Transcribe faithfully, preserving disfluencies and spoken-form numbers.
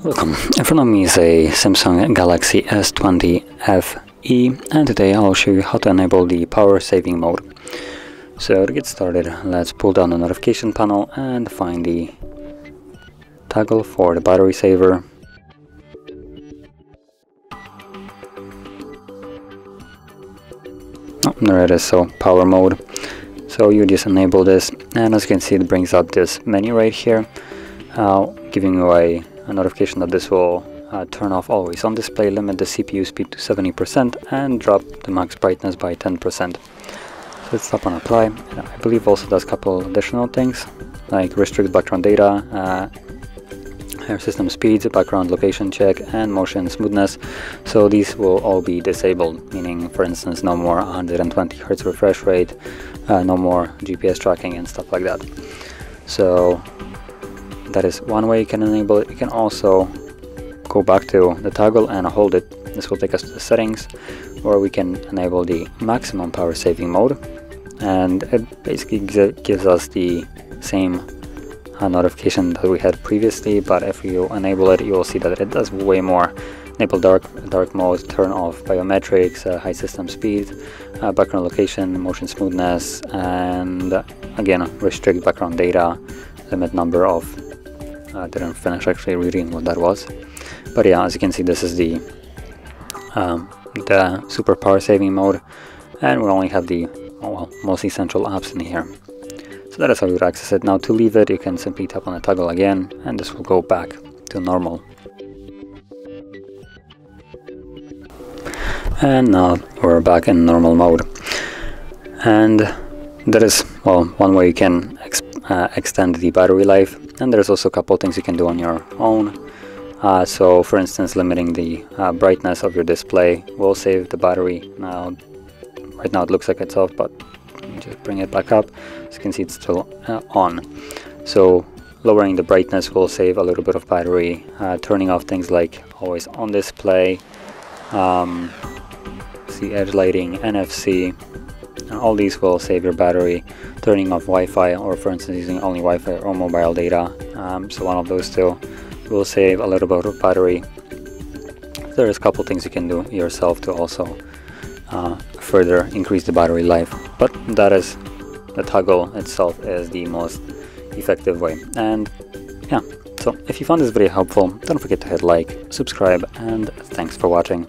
Welcome, in front of me is a Samsung Galaxy S twenty F E, and today I'll show you how to enable the power saving mode. So to get started, let's pull down the notification panel and find the toggle for the battery saver. Oh, there it is, so power mode. So you just enable this, and as you can see, it brings up this menu right here, uh, giving you a, a notification that this will uh, turn off always on display, limit the C P U speed to seventy percent, and drop the max brightness by ten percent. So let's tap on apply. And I believe also does a couple additional things, like restrict background data, uh, system speeds, background location check, and motion smoothness. So these will all be disabled, meaning, for instance, no more one hundred twenty hertz refresh rate, uh, no more G P S tracking and stuff like that. So that is one way you can enable it. You can also go back to the toggle and hold it. This will take us to the settings, where we can enable the maximum power saving mode, and it basically gives us the same a notification that we had previously, but if you enable it, you will see that it does way more. Enable dark dark mode, turn off biometrics, uh, high system speed, uh, background location, motion smoothness, and uh, again, restrict background data, limit number of. I uh, didn't finish actually reading what that was, but yeah, as you can see, this is the um, the super power saving mode, and we only have the oh, well, most essential apps in here. That is how you would access it. Now to leave it, you can simply tap on the toggle again, and this will go back to normal. And now we're back in normal mode. And that is, well, one way you can ex uh, extend the battery life, and there's also a couple of things you can do on your own. Uh, so for instance, limiting the uh, brightness of your display will save the battery. Now, right now it looks like it's off, but just bring it back up. As you can see, it's still uh, on. So lowering the brightness will save a little bit of battery. Uh, turning off things like always on display, um, see edge lighting, N F C, and all these will save your battery. Turning off Wi-Fi, or for instance using only Wi-Fi or mobile data, um, so one of those two will save a little bit of battery. There's a couple things you can do yourself to also Uh, further increase the battery life, but that is the toggle itself is the most effective way. And yeah, so if you found this video helpful, don't forget to hit like, subscribe, and thanks for watching.